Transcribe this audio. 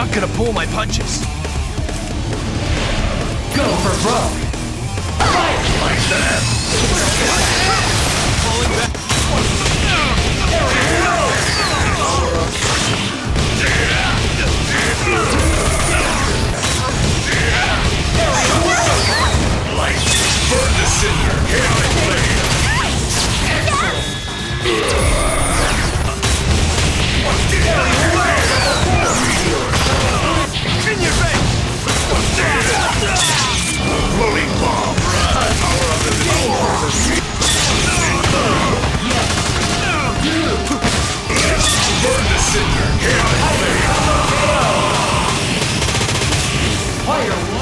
not gonna pull my punches. Go for broke. Fight like that. Falling back. There we go. Light burn the cinder. Chaotic flame. Excellent. In your face. Blowing bomb! Power of the sea! Burn the cinder! Fire!